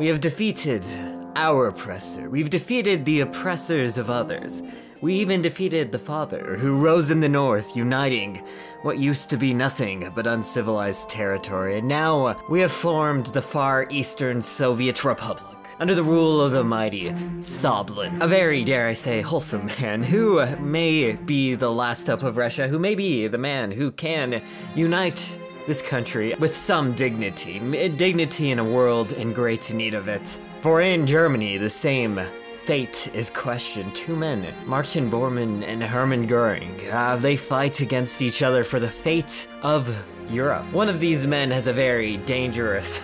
We have defeated our oppressor. We've defeated the oppressors of others. We even defeated the father who rose in the north, uniting what used to be nothing but uncivilized territory. And now we have formed the Far Eastern Soviet Republic under the rule of the mighty Sablin, a very, dare I say, wholesome man who may be the last up of Russia, who may be the man who can unite this country with some dignity, dignity in a world in great need of it. For in Germany, the same fate is questioned. Two men, Martin Bormann and Hermann Göring, they fight against each other for the fate of Europe. One of these men has a very dangerous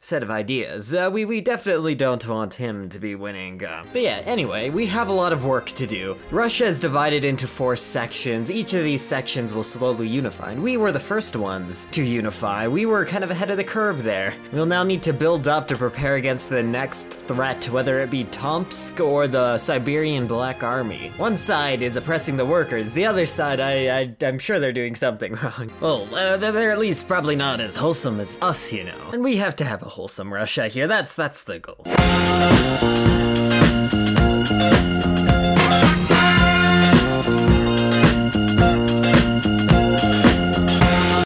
set of ideas. We definitely don't want him to be winning. But yeah, anyway, we have a lot of work to do. Russia is divided into four sections. Each of these sections will slowly unify, and we were the first ones to unify. We were kind of ahead of the curve there. We'll now need to build up to prepare against the next threat, whether it be Tomsk or the Siberian Black Army. One side is oppressing the workers. The other side, I'm sure they're doing something wrong. Well, they're at least probably not as wholesome as us, you know. And we have to have a wholesome Russia here. That's the goal.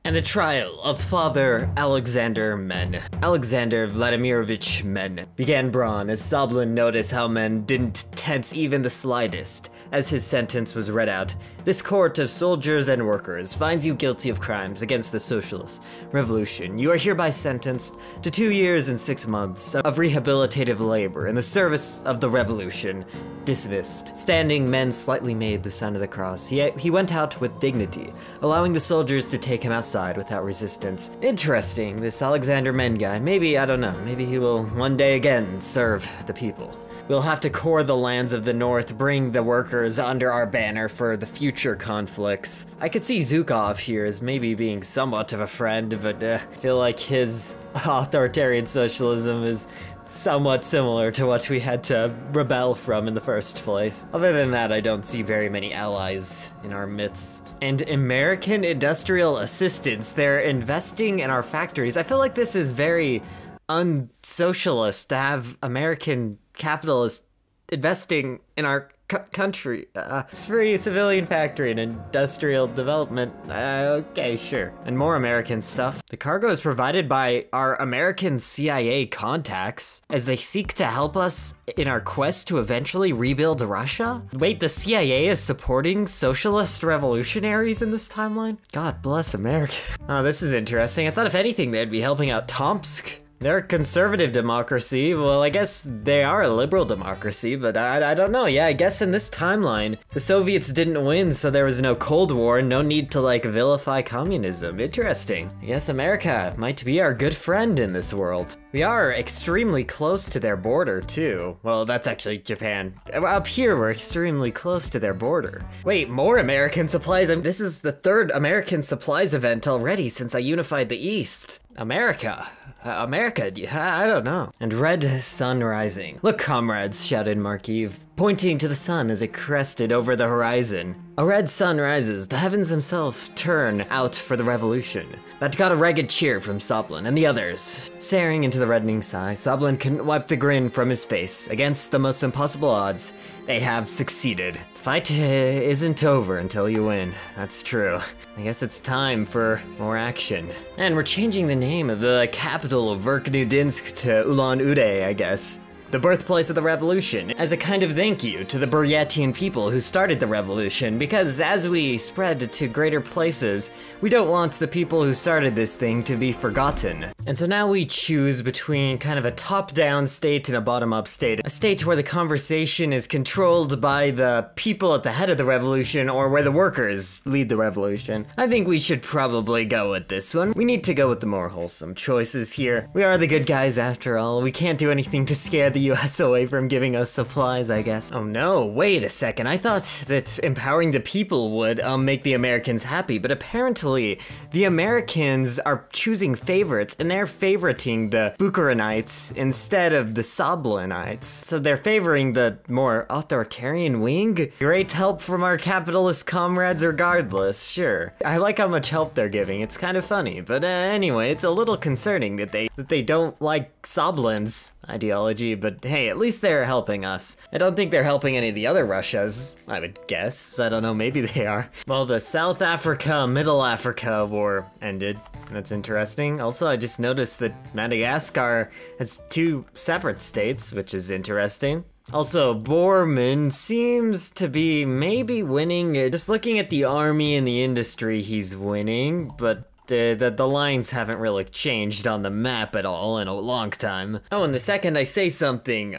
And the trial of Father Alexander Men. Alexander Vladimirovich Men began brawn as Sablin noticed how Men didn't tense even the slightest as his sentence was read out. This court of soldiers and workers finds you guilty of crimes against the socialist revolution. You are hereby sentenced to 2 years and 6 months of rehabilitative labor in the service of the revolution. Dismissed. Standing, Men slightly made the sign of the cross. Yet he went out with dignity, allowing the soldiers to take him outside without resistance. Interesting, this Alexander Men guy. Maybe, I don't know, maybe he will one day again serve the people. We'll have to core the lands of the north, bring the workers under our banner for the future conflicts. I could see Zhukov here as maybe being somewhat of a friend, but I feel like his authoritarian socialism is somewhat similar to what we had to rebel from in the first place. Other than that, I don't see very many allies in our midst. And American industrial assistance, they're investing in our factories. I feel like this is very unsocialist to have American capitalists investing in our country. It's free civilian factory and industrial development. Okay, sure. And more American stuff. The cargo is provided by our American CIA contacts as they seek to help us in our quest to eventually rebuild Russia? Wait, the CIA is supporting socialist revolutionaries in this timeline? God bless America. Oh, this is interesting. I thought if anything, they'd be helping out Tomsk. They're a conservative democracy. Well, I guess they are a liberal democracy, but I don't know. Yeah, I guess in this timeline, the Soviets didn't win, so there was no Cold War, no need to, like, vilify communism. Interesting. I guess America might be our good friend in this world. We are extremely close to their border, too. Well, that's actually Japan. Up here, we're extremely close to their border. Wait, more American supplies? I mean, this is the third American supplies event already since I unified the East. America, I don't know. And red sun rising. Look, comrades, shouted Markiev, pointing to the sun as it crested over the horizon. A red sun rises, the heavens themselves turn out for the revolution. That got a ragged cheer from Sablin and the others. Staring into the reddening sky, Sablin couldn't wipe the grin from his face. Against the most impossible odds, they have succeeded. The fight isn't over until you win. That's true. I guess it's time for more action. And we're changing the name of the capital of Verkhnudinsk to Ulan Ude, I guess. The birthplace of the revolution, as a kind of thank you to the Buryatian people who started the revolution, because as we spread to greater places, we don't want the people who started this thing to be forgotten. And so now we choose between kind of a top-down state and a bottom-up state, a state where the conversation is controlled by the people at the head of the revolution or where the workers lead the revolution. I think we should probably go with this one. We need to go with the more wholesome choices here. We are the good guys after all. We can't do anything to scare the US away from giving us supplies, I guess. Oh no, wait a second. I thought that empowering the people would make the Americans happy, but apparently the Americans are choosing favorites and and they're favoriting the Bukharinites instead of the Sablinites. So they're favoring the more authoritarian wing? Great help from our capitalist comrades regardless, sure. I like how much help they're giving, it's kind of funny. But anyway, it's a little concerning that they don't like Sablin's ideology, but hey, at least they're helping us. I don't think they're helping any of the other Russias, I would guess. I don't know, maybe they are. Well, the South Africa-Middle Africa war ended. That's interesting. Also, I just noticed that Madagascar has two separate states, which is interesting. Also, Bormann seems to be maybe winning. Just looking at the army and the industry, he's winning, but the lines haven't really changed on the map at all in a long time. Oh, and the second I say something,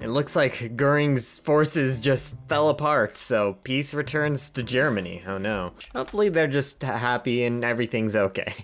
it looks like Göring's forces just fell apart, so peace returns to Germany. Oh no. Hopefully they're just happy and everything's okay.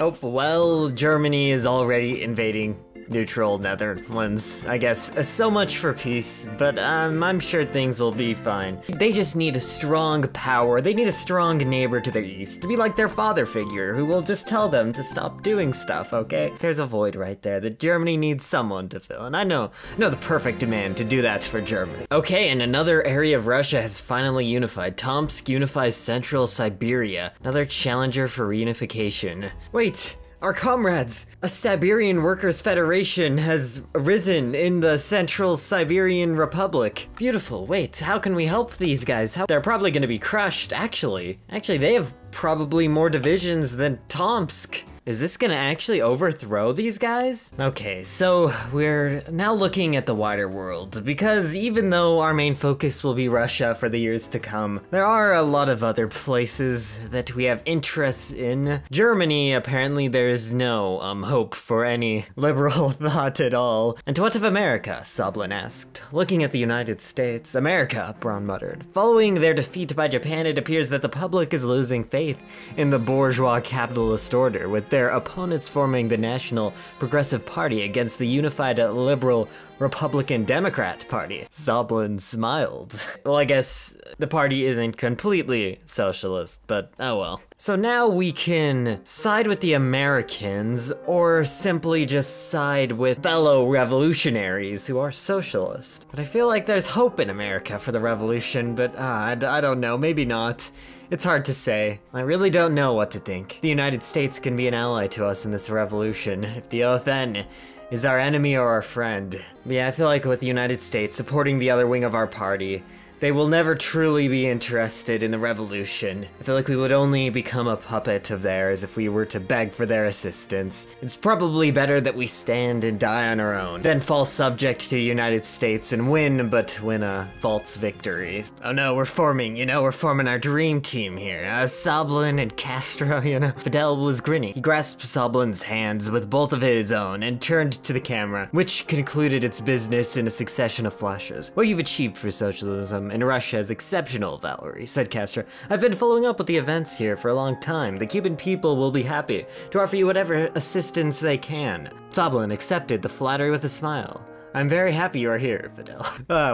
Oh, well, Germany is already invading neutral Netherlands. I guess so much for peace, but I'm sure things will be fine. They just need a strong power. They need a strong neighbor to the east to be like their father figure who will just tell them to stop doing stuff, okay? There's a void right there that Germany needs someone to fill, and I know the perfect man to do that for Germany. Okay, and another area of Russia has finally unified. Tomsk unifies Central Siberia. Another challenger for reunification. Wait! Our comrades! A Siberian Workers' Federation has arisen in the Central Siberian Republic. Beautiful, wait, how can we help these guys? They're probably gonna be crushed, actually. Actually, they have probably more divisions than Tomsk. Is this gonna actually overthrow these guys? Okay, so we're now looking at the wider world, because even though our main focus will be Russia for the years to come, there are a lot of other places that we have interests in. Germany, apparently there is no hope for any liberal thought at all. And what of America? Sablin asked. Looking at the United States, America, Braun muttered. Following their defeat by Japan, it appears that the public is losing faith in the bourgeois capitalist order, with their opponents forming the National Progressive Party against the unified liberal Republican-Democrat Party. Sablin smiled. Well, I guess the party isn't completely socialist, but oh well. So now we can side with the Americans or simply just side with fellow revolutionaries who are socialist. But I feel like there's hope in America for the revolution, but I don't know, maybe not. It's hard to say. I really don't know what to think. The United States can be an ally to us in this revolution, if the OFN is our enemy or our friend. Yeah, I feel like with the United States supporting the other wing of our party, they will never truly be interested in the revolution. I feel like we would only become a puppet of theirs if we were to beg for their assistance. It's probably better that we stand and die on our own, than fall subject to the United States and win a false victory. Oh no, we're forming our dream team here. Sablin and Castro, you know. Fidel was grinning. He grasped Sablin's hands with both of his own and turned to the camera, which concluded its business in a succession of flashes. What you've achieved for socialism in Russia is exceptional, Valerie, said Castro. I've been following up with the events here for a long time. The Cuban people will be happy to offer you whatever assistance they can. Sablin accepted the flattery with a smile. I'm very happy you are here, Fidel.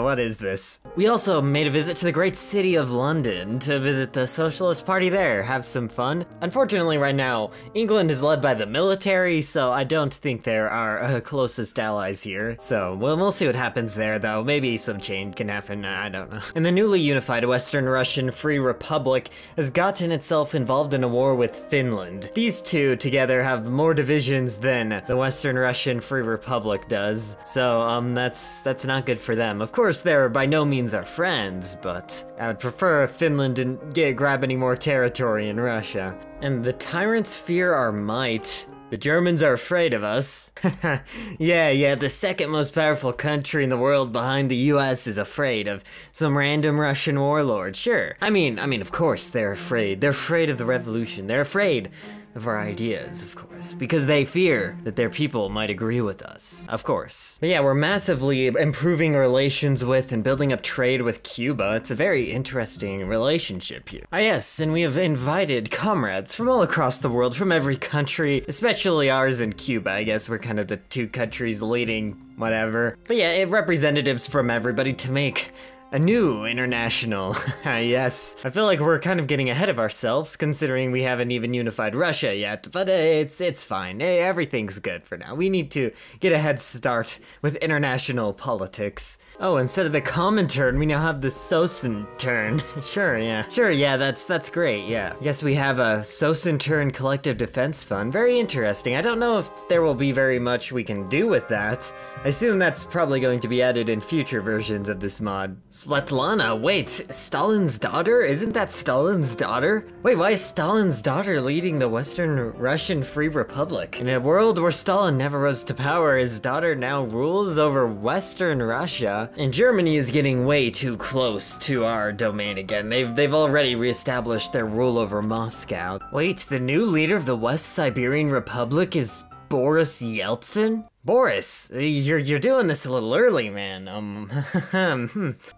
What is this? We also made a visit to the great city of London to visit the Socialist Party there, have some fun. Unfortunately right now, England is led by the military, so I don't think there are closest allies here. So, we'll see what happens there though, maybe some change can happen, I don't know. And the newly unified Western Russian Free Republic has gotten itself involved in a war with Finland. These two together have more divisions than the Western Russian Free Republic does, so that's not good for them. Of course, they're by no means our friends, but I would prefer if Finland didn't grab any more territory in Russia. And the tyrants fear our might. The Germans are afraid of us. Yeah, the second most powerful country in the world behind the US is afraid of some random Russian warlord, sure. I mean, of course they're afraid. They're afraid of the revolution. They're afraid of our ideas, of course, because they fear that their people might agree with us, of course. But yeah, we're massively improving relations with and building up trade with Cuba. It's a very interesting relationship here. Ah yes, and we have invited comrades from all across the world, from every country, especially ours in Cuba. I guess we're kind of the two countries leading whatever. But yeah, representatives from everybody to make A new international. Yes. I feel like we're kind of getting ahead of ourselves considering we haven't even unified Russia yet, but it's fine. Everything's good for now. We need to get a head start with international politics. Oh, instead of the Comintern, we now have the Sosintern. Sure, yeah. Sure, yeah, that's great, yeah. Yes, we have a Sosintern Collective Defense Fund. Very interesting. I don't know if there will be very much we can do with that. I assume that's probably going to be added in future versions of this mod. Svetlana, wait, Stalin's daughter? Isn't that Stalin's daughter? Wait, why is Stalin's daughter leading the Western Russian Free Republic? In a world where Stalin never rose to power, his daughter now rules over Western Russia. And Germany is getting way too close to our domain again. They've already reestablished their rule over Moscow. Wait, the new leader of the West Siberian Republic is Boris Yeltsin? Boris, you're doing this a little early, man.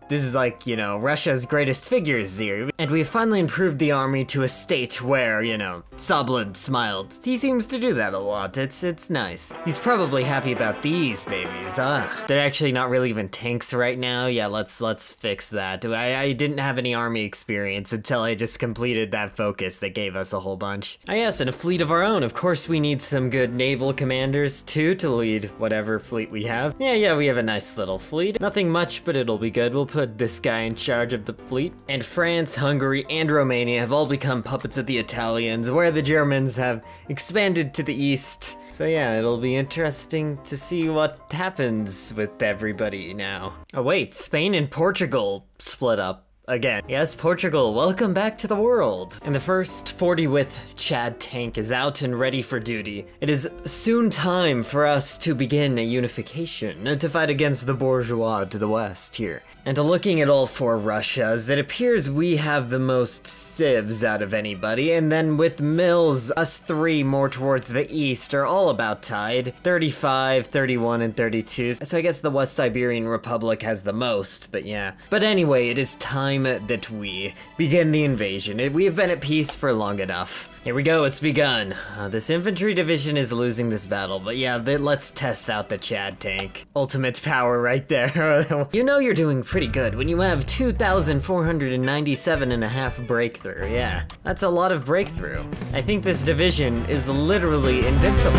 This is like, you know, Russia's greatest figures here. And we finally improved the army to a state where, you know, Sablin smiled. He seems to do that a lot. It's nice. He's probably happy about these babies. They're actually not really even tanks right now. Yeah, let's fix that. I didn't have any army experience until I just completed that focus that gave us a whole bunch. Ah, yes, and a fleet of our own. Of course, we need some good naval commanders too to lead whatever fleet we have. Yeah, we have a nice little fleet. Nothing much, but it'll be good. We'll put this guy in charge of the fleet. And France, Hungary, and Romania have all become puppets of the Italians, where the Germans have expanded to the east. So yeah, it'll be interesting to see what happens with everybody now. Oh wait, Spain and Portugal split up. Again. Yes, Portugal, welcome back to the world. And the first 40th Chad Tank is out and ready for duty. It is soon time for us to begin a unification, to fight against the bourgeois to the west here. And looking at all four Russias, it appears we have the most civs out of anybody, and then with mills, us three more towards the east are all about tied. 35, 31, and 32. So I guess the West Siberian Republic has the most, but yeah. But anyway, it is time that we begin the invasion. We have been at peace for long enough. Here we go, it's begun. This infantry division is losing this battle, but yeah, let's test out the Chad Tank. Ultimate power right there. You know you're doing pretty good when you have 2,497 and a half breakthrough. Yeah, that's a lot of breakthrough. I think this division is literally invincible.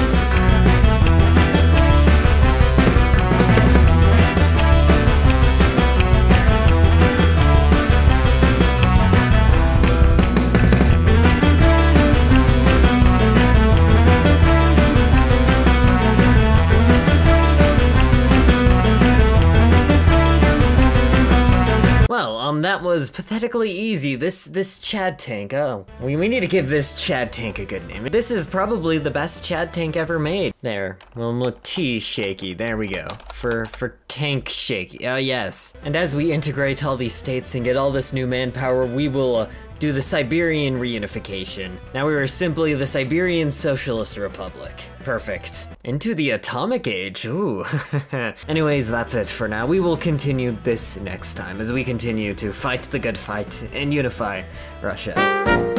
That was pathetically easy. This Chad Tank, oh. We need to give this Chad Tank a good name. This is probably the best Chad Tank ever made. There, well, T Shaky, there we go. For Tank Shaky, oh yes. And as we integrate all these states and get all this new manpower, we will do the Siberian reunification. Now we are simply the Siberian Socialist Republic. Perfect. Into the atomic age, ooh. Anyways, that's it for now. We will continue this next time as we continue to fight the good fight and unify Russia.